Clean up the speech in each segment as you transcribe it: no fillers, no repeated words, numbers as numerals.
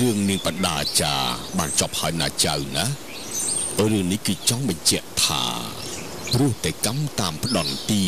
เรื่องนิปดาจาบางจอบหานาจานะเรื่องนี้คือจ้องเป็นเจตารู้แต่กำตามพดอนตี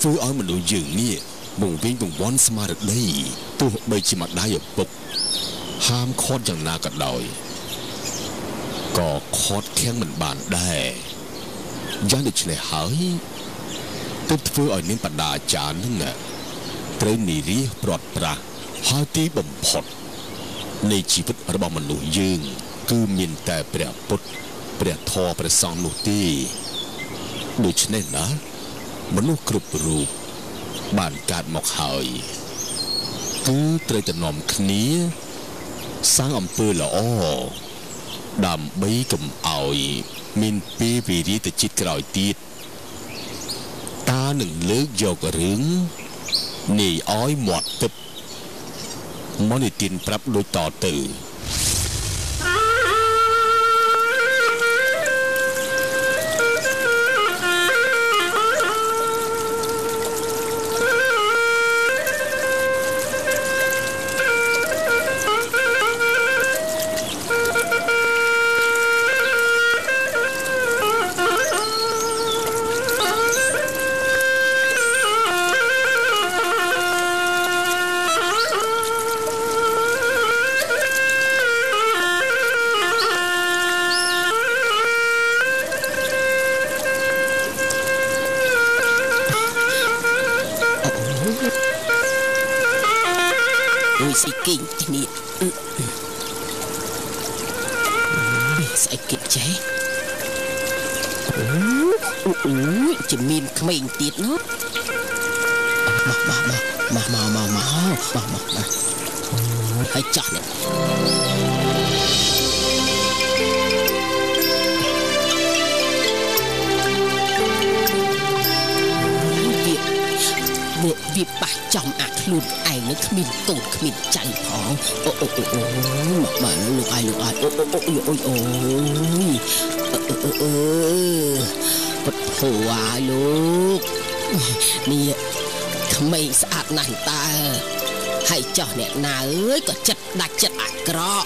ฟื้นอ้อยมันดูยืนนี่บ่งเวียนบ่งวอนสมาร์ได้ตัวใบชิมัดได้อย่าปกห้ามคอดอย่างนากัดลอยก็คอดแข้งมันบานได้ย่างเด็กเฉลยหายแต่ฟื้นอ้อยนิปดาจานั่นน่ะเตรนีรีปลอดปราหาตีบ่มผดในชีวิตระบอบมนุษย์ยืงคือมีแต่เปรียบปุตเปรียบทอเปรียบสองนุตีโดยเช่นนั้นนะมนุษย์กรุบรูปบ้านการหมอกหายคือเตยจะนอมคนี้สร้างอำเภอละอ้อดำใบกับเอามีนปีปีรีแต่จิตกระอยติดตาหนึ่งเลือกโยกรึงหนีอ้อยหมดตึบมอนิตินปรับโดยต่อตื่นสิกินนี่ใส่กินใจจะมีนขมิ้นติดเนาะมาให้จัดเนี่ยวิบปักจอมอักลุนไอนึกมินตูดมินใจพองโอ้มาลูกไอโอ้ยปวดหัวลูกนี่ทำไมสะอาดหนังตาให้เจ้าเนี่ยนาเอ้ยก็จัดดักจัดอักกรอ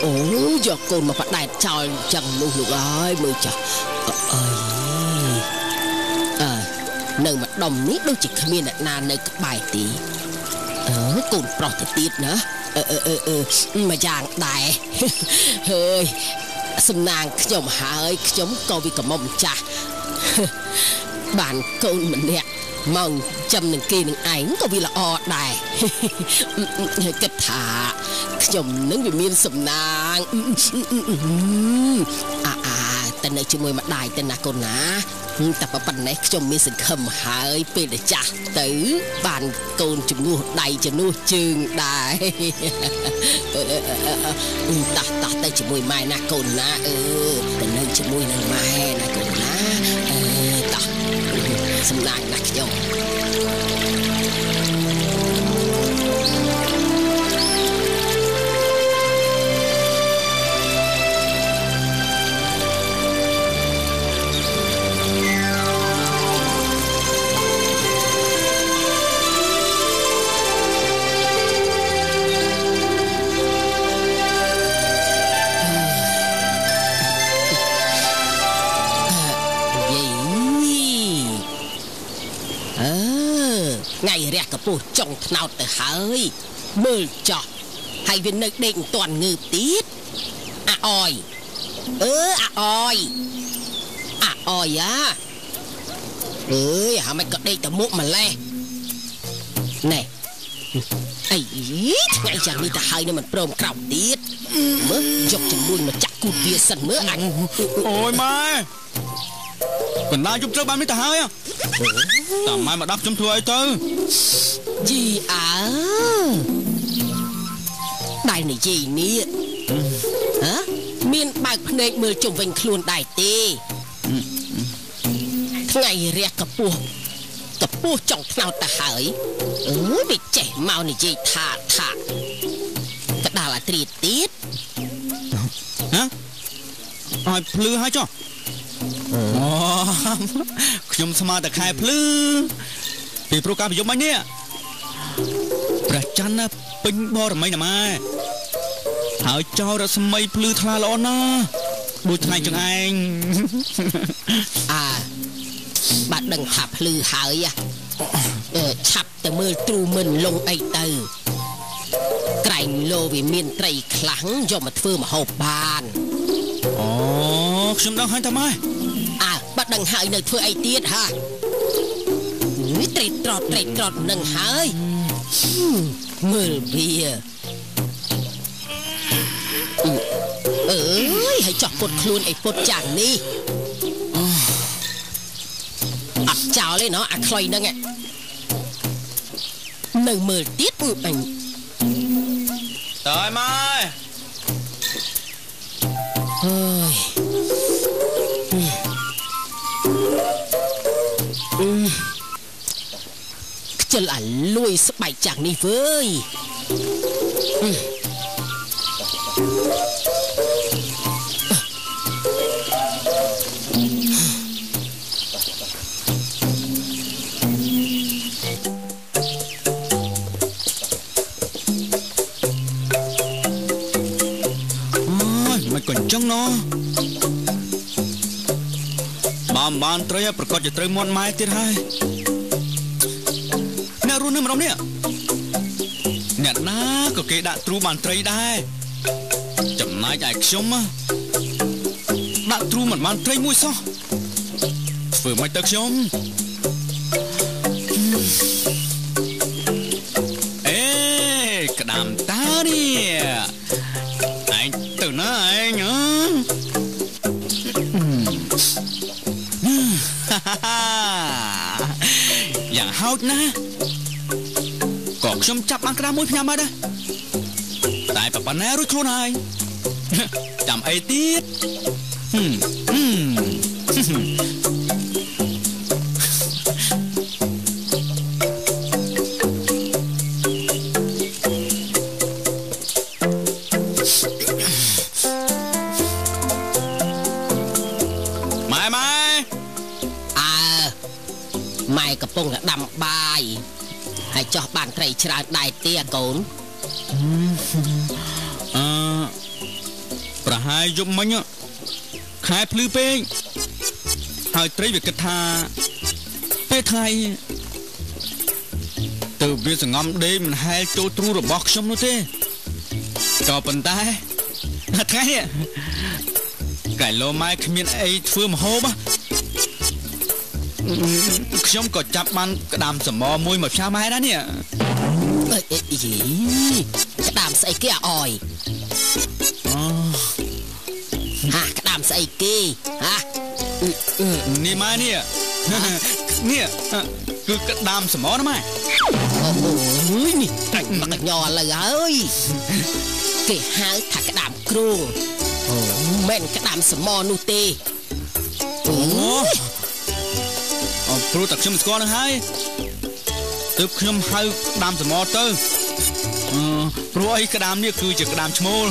โอ้ยโยกโกนมาปัดได้จอยจังลูกไอมือจ้ะหนึ่งมาดมนี้ดูจิตขมิ้นนานในกระบายตีกุนปลอดติดนะมาอย่างตายเฮ้ยสำนางขยมหายขยมกวิกมมจ่าบ้านกุนเหมือนเนี่ยมองจำหนึ่งกีหนึ่งไอ้ก็วิละอดได้กระถาขยมนึกวิมีนสำนางแต่ในช่วยมาได้แต่นาคนนะแต่ปะปันไหนจมมีสิ่งคำหายไปเลยจ้ะแต่บ้านโกนจมูกได้จมูกจึงได้ตัดแต่จมูกไม่นาคนนะแต่ในจมูกนั้นไม่นาคนนะตัดสำนักนักยม กระปูจงเนาแต่เฮ้ยมือจอบให้วินนึกเด้งตอนงืบตีดอะออยอะออยอะเอ้ยหาไม่ก็ได้แต่มุกมาแลแน่ไอ้ไงอย่างนี้แต่เฮ้ยนี่มันโปร่งกล่าวตีดเมื่อยกจมูกมาจักกูเบียสันเมื่ออันโอ้ยไม่còn la chúng tôi ban mấy tờ hai à, tầm mai mà đắp chúng tôi thôi. Gì à? Đài này gì nè? Hả? Miền Bắc này mưa trùng vành khluôn đài tê. Ngày rè cặp bùa trọng nào tờ hai? Bị trẻ mau này gì thà. Tất đà là tri tiết. Hả? Ai lừa hai cho.ยมสมาแต่ใครพลื้อปีโปรการพยมมาเนี่ยประจันนะเป็นบอร์ไม่หนามาหาเจ้าเราสมัยพลื้อทลาล้อนะบุตรนายจังไงบัดดังขับพลื้อหายอ่ะฉับแต่เมื่อตรูมันลงไอเตอร์ไกรโลวิเมียนไตรคลังยมมาเฟื่อมาหอบบานอ๋อฉันดังหันทำไมบัดดังหายในเพื่อไอเตี้ยฮะเตรดกรอดดังหายมือเบียเอ้ยให้จับปดคลูนไอปดจานนี่อับเจ้าเลยเนาะอักลอยนั่งไงหนึ่งมือเตี้ยปุ๊บอันตายไหมเฮ้ยจะหลันลุยสบายจากนี่เว้ยไม่ก่อนจังเนาะบ้านเตยประกอบจะเตยมอนไม้ติดให้เนี่ยรู้นึกมันเนี่ยน้าก็เกะดะตรูบ้านเตยได้จำนายใหญ่ชมอะดะตรูเหมือนบ้านเตยมุ้ยซ้อฝืนไม่เตยชมเอ๊ะกระดามตาเนี่ยไอ้ตื่นนะไอ้เนาะอย่างเฮานะกอกชมจับอังกระมุ้ยพยามาได้ตายปะปะแน่รู้ครูนายจำไอติดปงดำบายให้เจ้าบ้านไกรชราได้เตี้ยโกนประหายยมมันเนาะขายพลื้อเป้งหายไตรเวกธาเป้ไทยเติบเวียสงอมเดมันหายโจตรูระบอกชมโนเต้ก็ปันตายไทยไก่โลไม้ขมิ้นไอเฟื่อมโฮบะชมกดจับมันกระดามสมอมวยหมดชาไม้แล้วเนี่ยกระดามใส่เกียร์อ่อยฮะกระดามใส่เกียร์ฮะนี่มาเนี่ยเนี่ยคือกระดามสมอนะไม่โอ้โหนี่แต่งมาแต่งยอนเลยเฮ้ยเกียร์หายถักกระดามครูแม่นกระดามสมอนูเตโอ้ครูตักชมสกอร์นะฮะตึบชมให้ดามสมอเตอร์เพราะไอ้กระดามนี่คือจะกระดามชโมล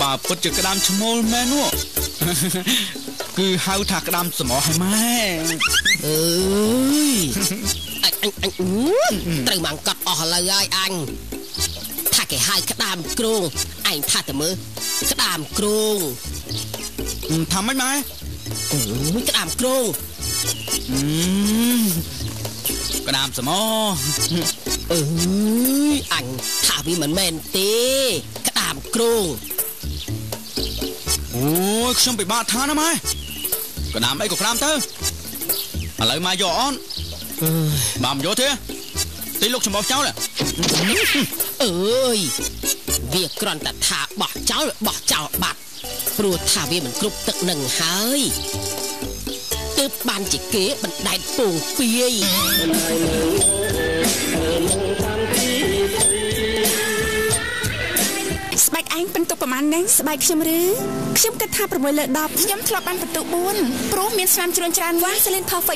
บาปก็จะกระดามชโมลแม่นัวคือให้ถักกระดามสมอให้แม่เอ้ยอันตรึงมังกรออกเลยอันถ้าแกให้กระดามกรุงอันถ้าแต่มือกระดามกรุงทำไหมกระดามกรุงกระดามสมอง เอ้ยอังถ้าพี่เหมือนแมนตีกระตามกรุงโอ้ยช่างไปบาดท้านะไหมกระดามไอ้กระดามเตอร์อะไรมาหยอนบามโยเทตีลูกฉันบอกเจ้าแหละเอ้ยเวียกรอนแต่ถ้าบอกเจ้าบัดปลัวถ้าเวียเหมือนกรุบตึกหนึ่งเฮ้ยตึบบ้านจิเก๋บันไดปูงเปียสบายอังเป็นตัวประมาณนั้นสบายขยมหรือขยมกระทาประมวยเลือดดอบขยมทลอปันประตูบุญปรูมีนสามจรวนจานว่าเซเลนพอไฟ